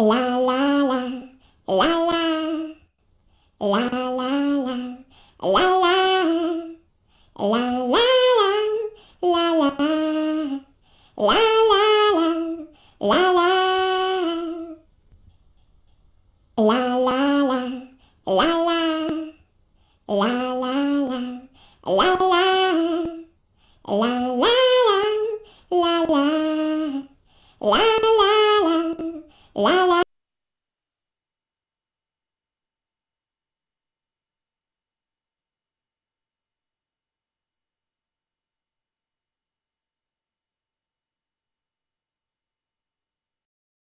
La la la, la la, la la la, la la, la la la, la la, la la la, la. La la la, la la, la la la, la la.